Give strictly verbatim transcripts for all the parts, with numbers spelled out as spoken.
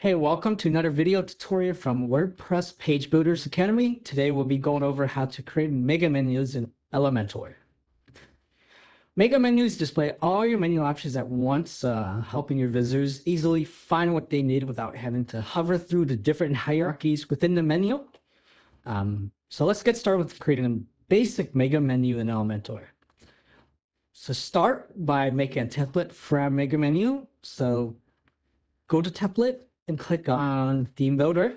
Hey, welcome to another video tutorial from WordPress Page Builders Academy. Today we'll be going over how to create mega menus in Elementor. Mega menus display all your menu options at once, uh, helping your visitors easily find what they need without having to hover through the different hierarchies within the menu. Um, so let's get started with creating a basic mega menu in Elementor. So start by making a template for our mega menu. So go to template and click on Theme Builder,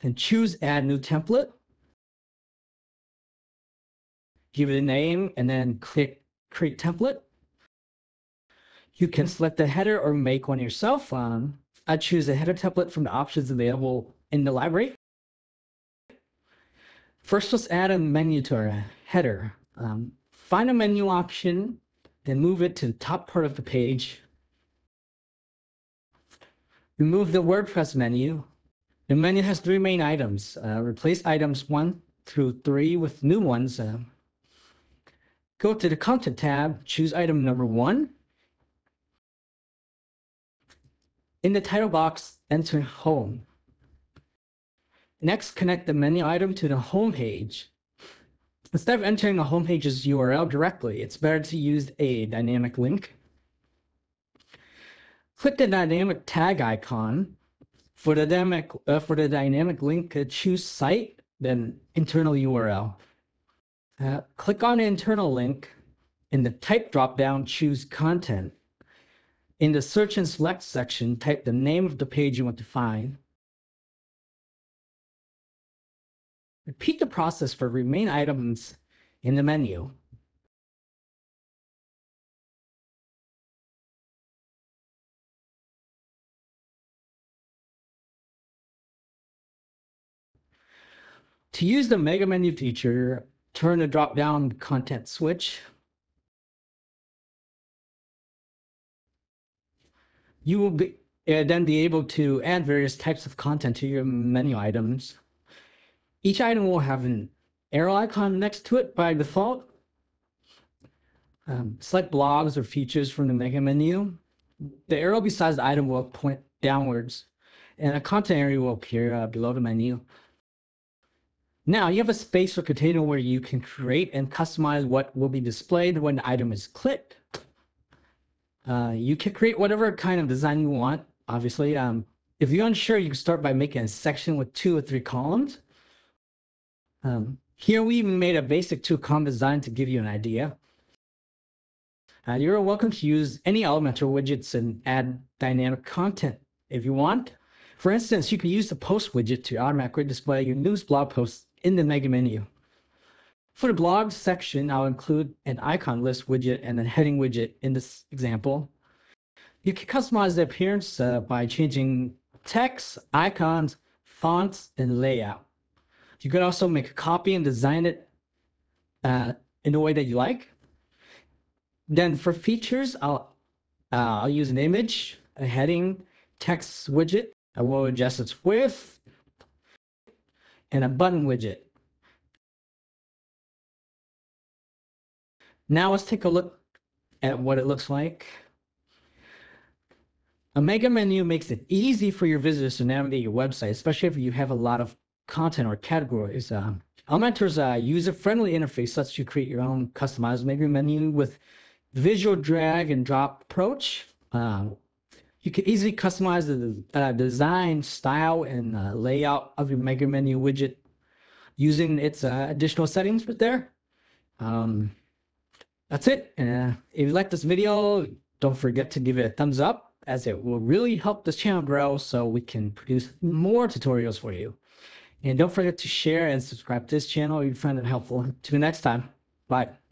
then choose Add New Template, give it a name, and then click Create Template. You can select a header or make one yourself. Um, I choose a header template from the options available in the library. First, let's add a menu to our header. Um, find a menu option, then move it to the top part of the page. Remove the WordPress menu. The menu has three main items. Uh, replace items one through three with new ones. Uh, go to the Content tab, choose item number one. In the title box, enter Home. Next, connect the menu item to the home page. Instead of entering the home page's U R L directly, it's better to use a dynamic link. Click the dynamic tag icon. For the dynamic, uh, for the dynamic link, uh, choose site, then internal U R L. Uh, click on the internal link. In the type dropdown, choose content. In the search and select section, type the name of the page you want to find. Repeat the process for remaining items in the menu. To use the mega menu feature, turn the drop-down content switch. You will be, uh, then be able to add various types of content to your menu items. Each item will have an arrow icon next to it by default. Um, select blogs or features from the mega menu. The arrow besides the item will point downwards, and a content area will appear uh, below the menu. Now you have a space or container where you can create and customize what will be displayed when the item is clicked. Uh, you can create whatever kind of design you want, obviously. Um, if you're unsure, you can start by making a section with two or three columns. Um, here we even made a basic two-column design to give you an idea. Uh, you're welcome to use any Elementor widgets and add dynamic content if you want. For instance, you can use the post widget to automatically display your news blog posts in the mega menu. For the blog section, I'll include an icon list widget and a heading widget in this example. You can customize the appearance uh, by changing text, icons, fonts, and layout. You can also make a copy and design it uh, in the way that you like. Then for features, I'll, uh, I'll use an image, a heading, text widget. I will adjust its width, and a button widget. Now let's take a look at what it looks like. A mega menu makes it easy for your visitors to navigate your website, especially if you have a lot of content or categories. Um, Elementor's uh, user-friendly interface lets you create your own customized mega menu with visual drag and drop approach. Uh, You can easily customize the uh, design, style, and uh, layout of your mega menu widget using its uh, additional settings right there. Um, that's it. And uh, if you like this video, don't forget to give it a thumbs up, as it will really help this channel grow so we can produce more tutorials for you. And don't forget to share and subscribe to this channel if you find it helpful. Till next time. Bye.